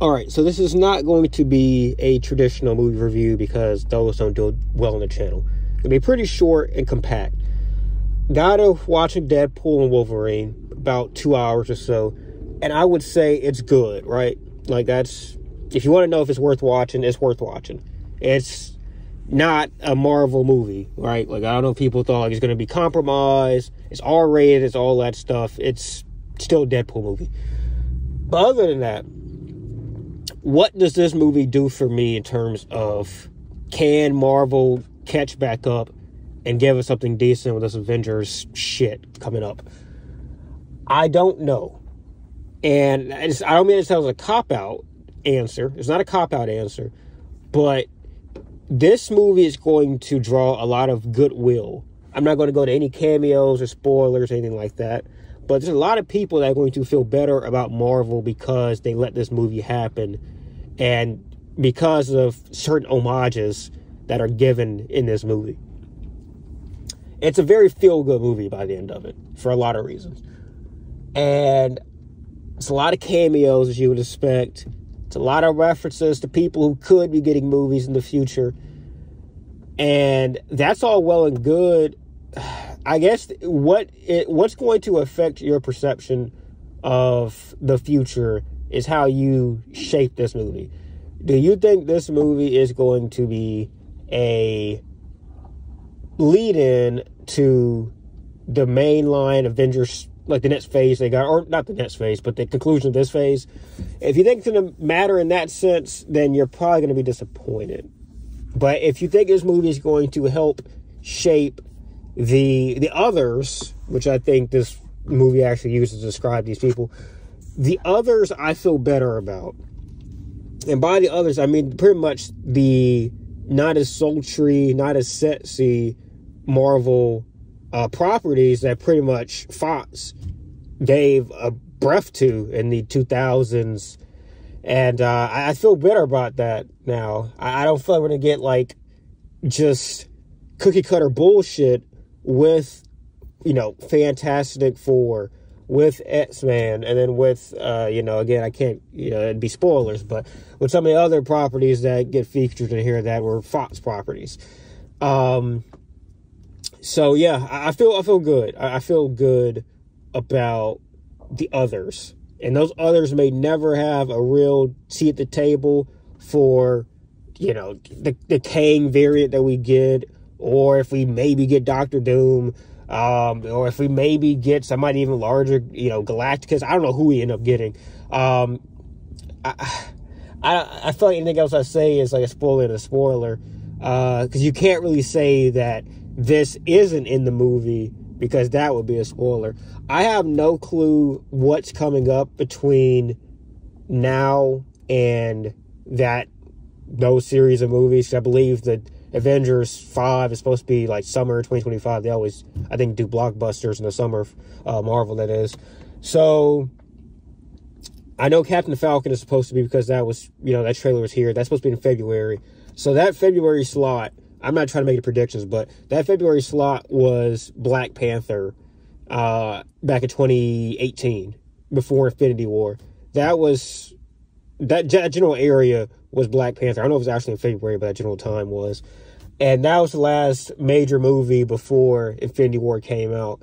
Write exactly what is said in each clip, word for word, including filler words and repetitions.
All right, so this is not going to be a traditional movie review because those don't do well on the channel. It'll be pretty short and compact. Got to watching Deadpool and Wolverine, about two hours or so, and I would say it's good, right? Like, that's, if you want to know if it's worth watching, it's worth watching. It's not a Marvel movie, right? Like, I don't know if people thought like, it's going to be compromised, it's R rated, it's all that stuff. It's still a Deadpool movie. But other than that, what does this movie do for me in terms of, can Marvel catch back up and give us something decent with this Avengers shit coming up? I don't know. And I, just, I don't mean it sounds like a cop-out answer. It's not a cop-out answer. But this movie is going to draw a lot of goodwill. I'm not going to go to any cameos or spoilers or anything like that. But there's a lot of people that are going to feel better about Marvel because they let this movie happen, and because of certain homages that are given in this movie. It's a very feel-good movie by the end of it, for a lot of reasons. And it's a lot of cameos, as you would expect. It's a lot of references to people who could be getting movies in the future. And that's all well and good. I guess what it, what's going to affect your perception of the future is how you shape this movie. Do you think this movie is going to be a lead-in to the mainline Avengers, like the next phase they got, or not the next phase, but the conclusion of this phase? If you think it's going to matter in that sense, then you're probably going to be disappointed. But if you think this movie is going to help shape The the others, which I think this movie actually uses to describe these people, the others I feel better about. And by the others, I mean pretty much the not as sultry, not as sexy Marvel uh, properties that pretty much Fox gave a breath to in the two thousands. And uh, I feel better about that now. I, I don't feel like we're going to get like just cookie cutter bullshit with, you know, Fantastic Four, with X-Man, and then with, uh, you know, again, I can't, you know, it'd be spoilers, but with some of the other properties that get featured in here that were Fox properties. Um, so, yeah, I feel, I feel good. I feel good about the others. And those others may never have a real seat at the table for, you know, the, the Kang variant that we get, or if we maybe get Doctor Doom, um, or if we maybe get somebody even larger, you know, Galacticus. I don't know who we end up getting. Um, I, I, I feel like anything else I say is like a spoiler to a spoiler, because uh, you can't really say that this isn't in the movie, because that would be a spoiler. I have no clue what's coming up between now and that, those series of movies. I believe that Avengers five is supposed to be like summer twenty twenty-five. They always, I think, do blockbusters in the summer, uh, Marvel, that is. So I know Captain Falcon is supposed to be, because that was, you know, that trailer was here. That's supposed to be in February. So that February slot, I'm not trying to make any predictions, but that February slot was Black Panther uh, back in twenty eighteen, before Infinity War. That was, that general area was Black Panther. I don't know if it was actually in February, but that general time was. And that was the last major movie before Infinity War came out.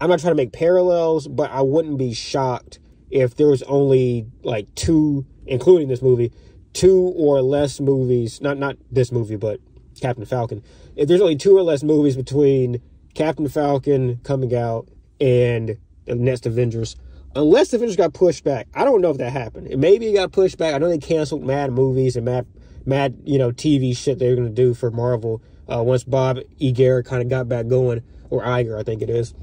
I'm not trying to make parallels, but I wouldn't be shocked if there was only like two, including this movie, two or less movies, not not this movie, but Captain Falcon. If there's only two or less movies between Captain Falcon coming out and the next Avengers, unless the Avengers got pushed back. I don't know if that happened. Maybe it got pushed back. I know they canceled mad movies and mad, mad you know, T V shit they were going to do for Marvel uh, once Bob Iger kind of got back going, or Iger, I think it is.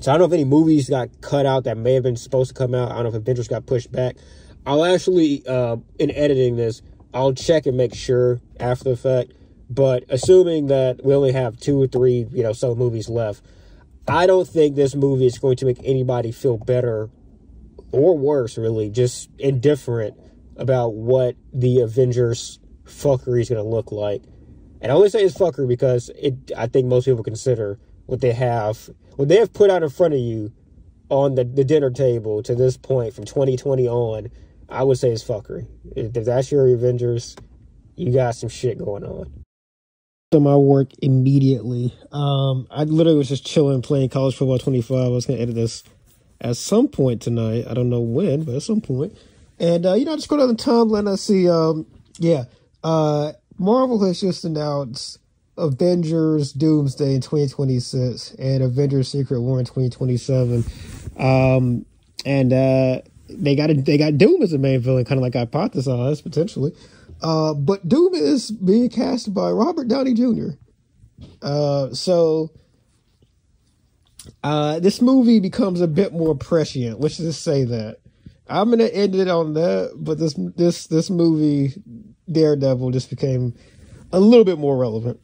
So I don't know if any movies got cut out that may have been supposed to come out. I don't know if Avengers got pushed back. I'll actually, uh, in editing this, I'll check and make sure after the fact. But assuming that we only have two or three, you know, some movies left, I don't think this movie is going to make anybody feel better or worse, really, just indifferent about what the Avengers fuckery is going to look like. And I only say it's fuckery because it, I think most people consider what they have, what they have put out in front of you on the, the dinner table to this point from twenty twenty on. I would say is fuckery. If that's your Avengers, you got some shit going on. To my work immediately. Um, I literally was just chilling, playing College Football twenty-five. I was going to edit this at some point tonight. I don't know when, but at some point. And, uh, you know, I just go down the timeline and I see, um, yeah, uh, Marvel has just announced Avengers Doomsday in twenty twenty-six and Avengers Secret War in twenty twenty-seven. Um, and uh, they got a, they got Doom as the main villain, kind of like I hypothesized, potentially. Uh, but Doom is being cast by Robert Downey Junior Uh, so uh, this movie becomes a bit more prescient. Let's just say that. I'm gonna end it on that, but this this this movie, Daredevil, just became a little bit more relevant.